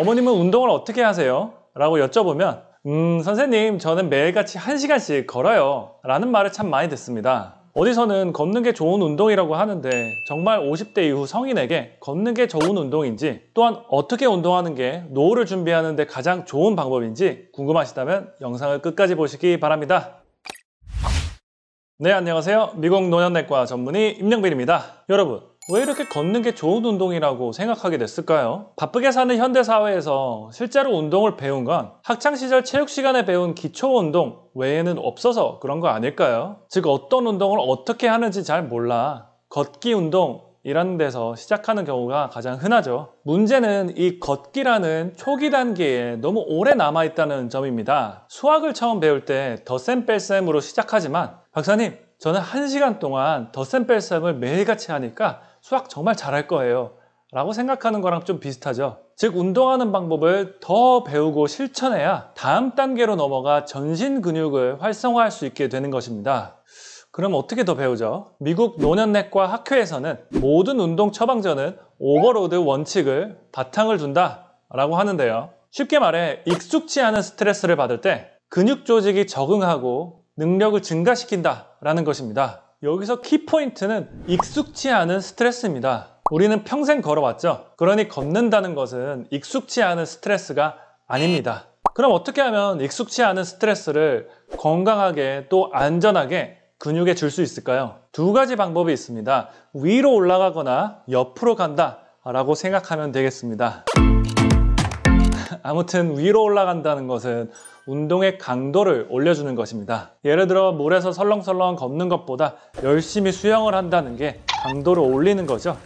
어머님은 운동을 어떻게 하세요? 라고 여쭤보면 선생님 저는 매일같이 1시간씩 걸어요 라는 말을 참 많이 듣습니다. 어디서는 걷는 게 좋은 운동이라고 하는데 정말 50대 이후 성인에게 걷는 게 좋은 운동인지 또한 어떻게 운동하는 게 노후를 준비하는 데 가장 좋은 방법인지 궁금하시다면 영상을 끝까지 보시기 바랍니다. 네, 안녕하세요. 미국 노년내과 전문의 임영빈입니다. 여러분, 왜 이렇게 걷는 게 좋은 운동이라고 생각하게 됐을까요? 바쁘게 사는 현대사회에서 실제로 운동을 배운 건 학창시절 체육시간에 배운 기초운동 외에는 없어서 그런 거 아닐까요? 즉 어떤 운동을 어떻게 하는지 잘 몰라 걷기 운동이라는 데서 시작하는 경우가 가장 흔하죠. 문제는 이 걷기라는 초기 단계에 너무 오래 남아있다는 점입니다. 수학을 처음 배울 때 덧셈 뺄셈으로 시작하지만 박사님, 저는 1시간 동안 덧셈 뺄셈을 매일같이 하니까 수학 정말 잘할 거예요 라고 생각하는 거랑 좀 비슷하죠. 즉 운동하는 방법을 더 배우고 실천해야 다음 단계로 넘어가 전신 근육을 활성화할 수 있게 되는 것입니다. 그럼 어떻게 더 배우죠? 미국 노년내과 학회에서는 모든 운동 처방전은 오버로드 원칙을 바탕을 둔다 라고 하는데요. 쉽게 말해 익숙치 않은 스트레스를 받을 때 근육 조직이 적응하고 능력을 증가시킨다라는 것입니다. 여기서 키포인트는 익숙치 않은 스트레스입니다. 우리는 평생 걸어왔죠. 그러니 걷는다는 것은 익숙치 않은 스트레스가 아닙니다. 그럼 어떻게 하면 익숙치 않은 스트레스를 건강하게 또 안전하게 근육에 줄 수 있을까요? 두 가지 방법이 있습니다. 위로 올라가거나 옆으로 간다라고 생각하면 되겠습니다. 아무튼 위로 올라간다는 것은 운동의 강도를 올려주는 것입니다. 예를 들어 물에서 설렁설렁 걷는 것보다 열심히 수영을 한다는 게 강도를 올리는 거죠.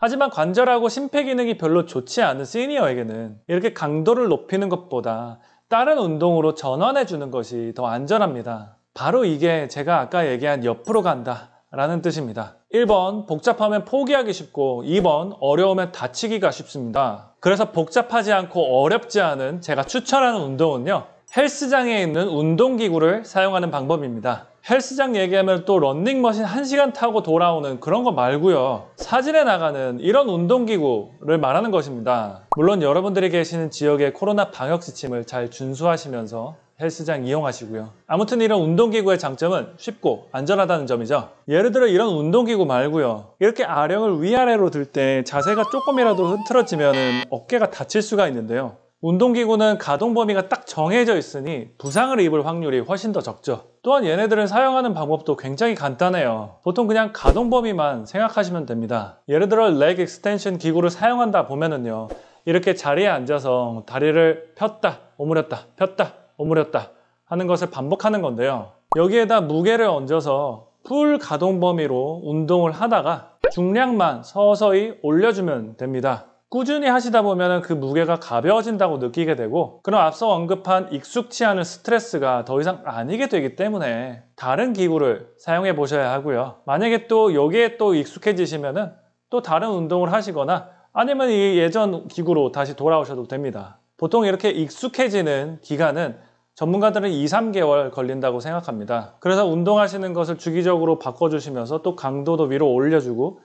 하지만 관절하고 심폐 기능이 별로 좋지 않은 시니어에게는 이렇게 강도를 높이는 것보다 다른 운동으로 전환해 주는 것이 더 안전합니다. 바로 이게 제가 아까 얘기한 옆으로 간다 라는 뜻입니다. 1번 복잡하면 포기하기 쉽고 2번 어려우면 다치기가 쉽습니다. 그래서 복잡하지 않고 어렵지 않은 제가 추천하는 운동은요, 헬스장에 있는 운동기구를 사용하는 방법입니다. 헬스장 얘기하면 또 런닝머신 1시간 타고 돌아오는 그런 거 말고요, 사진에 나가는 이런 운동기구를 말하는 것입니다. 물론 여러분들이 계시는 지역의 코로나 방역 지침을 잘 준수하시면서 헬스장 이용하시고요. 아무튼 이런 운동기구의 장점은 쉽고 안전하다는 점이죠. 예를 들어 이런 운동기구 말고요, 이렇게 아령을 위아래로 들 때 자세가 조금이라도 흐트러지면 어깨가 다칠 수가 있는데요, 운동기구는 가동 범위가 딱 정해져 있으니 부상을 입을 확률이 훨씬 더 적죠. 또한 얘네들은 사용하는 방법도 굉장히 간단해요. 보통 그냥 가동 범위만 생각하시면 됩니다. 예를 들어 레그 익스텐션 기구를 사용한다 보면은요, 이렇게 자리에 앉아서 다리를 폈다 오므렸다 폈다 오므렸다 하는 것을 반복하는 건데요, 여기에다 무게를 얹어서 풀 가동 범위로 운동을 하다가 중량만 서서히 올려주면 됩니다. 꾸준히 하시다 보면 그 무게가 가벼워진다고 느끼게 되고, 그럼 앞서 언급한 익숙치 않은 스트레스가 더 이상 아니게 되기 때문에 다른 기구를 사용해 보셔야 하고요, 만약에 또 여기에 또 익숙해지시면 또 다른 운동을 하시거나 아니면 이 예전 기구로 다시 돌아오셔도 됩니다. 보통 이렇게 익숙해지는 기간은 전문가들은 2~3개월 걸린다고 생각합니다. 그래서 운동하시는 것을 주기적으로 바꿔주시면서 또 강도도 위로 올려주고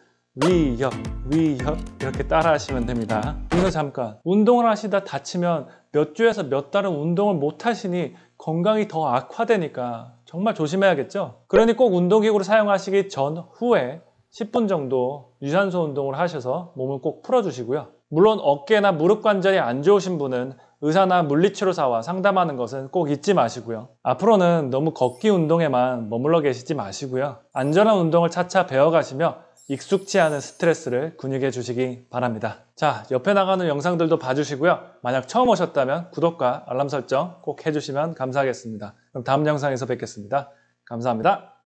위협, 위협 이렇게 따라 하시면 됩니다. 여기서 잠깐, 운동을 하시다 다치면 몇 주에서 몇 달은 운동을 못 하시니 건강이 더 악화되니까 정말 조심해야겠죠? 그러니 꼭 운동기구를 사용하시기 전, 후에 10분 정도 유산소 운동을 하셔서 몸을 꼭 풀어주시고요. 물론 어깨나 무릎 관절이 안 좋으신 분은 의사나 물리치료사와 상담하는 것은 꼭 잊지 마시고요. 앞으로는 너무 걷기 운동에만 머물러 계시지 마시고요, 안전한 운동을 차차 배워가시며 익숙치 않은 스트레스를 근육에 주시기 바랍니다. 자, 옆에 나가는 영상들도 봐주시고요. 만약 처음 오셨다면 구독과 알람 설정 꼭 해주시면 감사하겠습니다. 그럼 다음 영상에서 뵙겠습니다. 감사합니다.